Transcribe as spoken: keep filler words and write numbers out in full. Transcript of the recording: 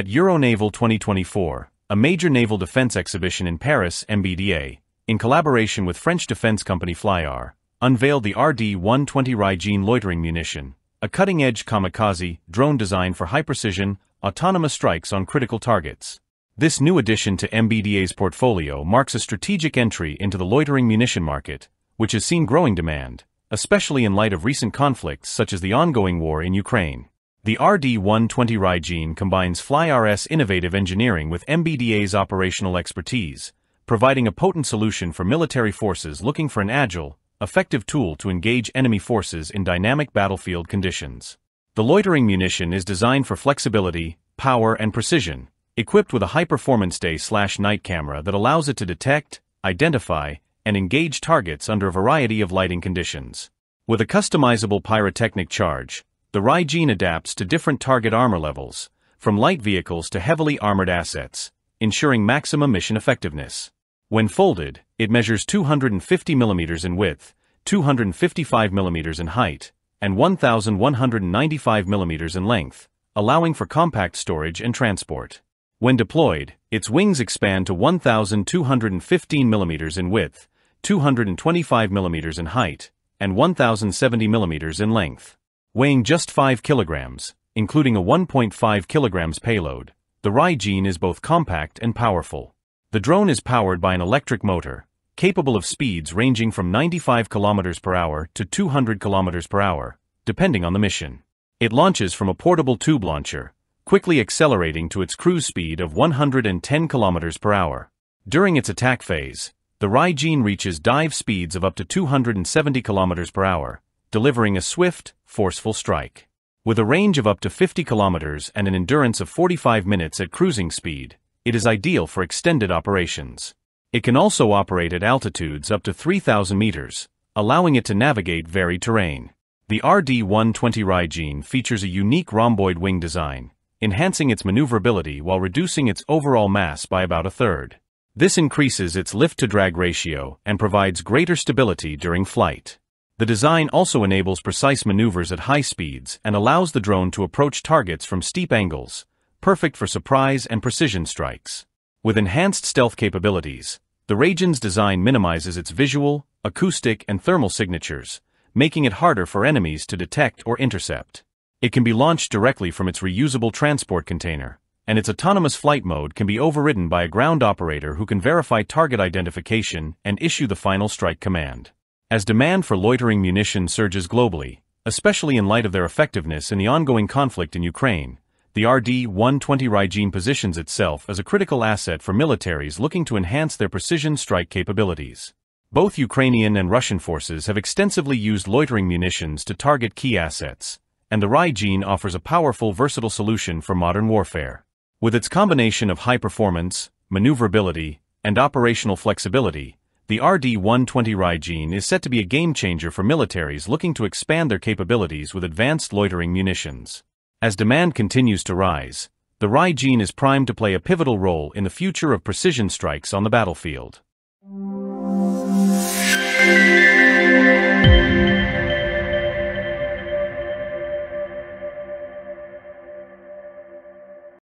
At Euronaval twenty twenty-four, a major naval defense exhibition in Paris, M B D A, in collaboration with French defense company Flyar, unveiled the R D one twenty Raijin loitering munition, a cutting-edge kamikaze drone designed for high-precision, autonomous strikes on critical targets. This new addition to M B D A's portfolio marks a strategic entry into the loitering munition market, which has seen growing demand, especially in light of recent conflicts such as the ongoing war in Ukraine. The R D one twenty Raijin combines Fly-R's innovative engineering with M B D A's operational expertise, providing a potent solution for military forces looking for an agile, effective tool to engage enemy forces in dynamic battlefield conditions. The loitering munition is designed for flexibility, power and precision, equipped with a high-performance day-slash-night camera that allows it to detect, identify, and engage targets under a variety of lighting conditions. With a customizable pyrotechnic charge, the Raijin adapts to different target armor levels, from light vehicles to heavily armored assets, ensuring maximum mission effectiveness. When folded, it measures two hundred fifty millimeters in width, two hundred fifty-five millimeters in height, and one thousand one hundred ninety-five millimeters in length, allowing for compact storage and transport. When deployed, its wings expand to one thousand two hundred fifteen millimeters in width, two hundred twenty-five millimeters in height, and one thousand seventy millimeters in length. Weighing just five kilograms, including a one point five kilograms payload, the Raijin is both compact and powerful. The drone is powered by an electric motor, capable of speeds ranging from ninety-five kilometers per hour to two hundred kilometers per hour, depending on the mission. It launches from a portable tube launcher, quickly accelerating to its cruise speed of one hundred ten kilometers per hour. During its attack phase, the Raijin reaches dive speeds of up to two hundred seventy kilometers per hour. Delivering a swift, forceful strike. With a range of up to fifty kilometers and an endurance of forty-five minutes at cruising speed, it is ideal for extended operations. It can also operate at altitudes up to three thousand meters, allowing it to navigate varied terrain. The R D one twenty Raijin features a unique rhomboid wing design, enhancing its maneuverability while reducing its overall mass by about a third. This increases its lift-to-drag ratio and provides greater stability during flight. The design also enables precise maneuvers at high speeds and allows the drone to approach targets from steep angles, perfect for surprise and precision strikes. With enhanced stealth capabilities, the Raijin's design minimizes its visual, acoustic and thermal signatures, making it harder for enemies to detect or intercept. It can be launched directly from its reusable transport container, and its autonomous flight mode can be overridden by a ground operator who can verify target identification and issue the final strike command. As demand for loitering munition surges globally, especially in light of their effectiveness in the ongoing conflict in Ukraine, the R D one twenty Raijin positions itself as a critical asset for militaries looking to enhance their precision strike capabilities. Both Ukrainian and Russian forces have extensively used loitering munitions to target key assets, and the Raijin offers a powerful, versatile solution for modern warfare. With its combination of high performance, maneuverability, and operational flexibility, the R D one twenty Raijin is set to be a game-changer for militaries looking to expand their capabilities with advanced loitering munitions. As demand continues to rise, the Raijin is primed to play a pivotal role in the future of precision strikes on the battlefield.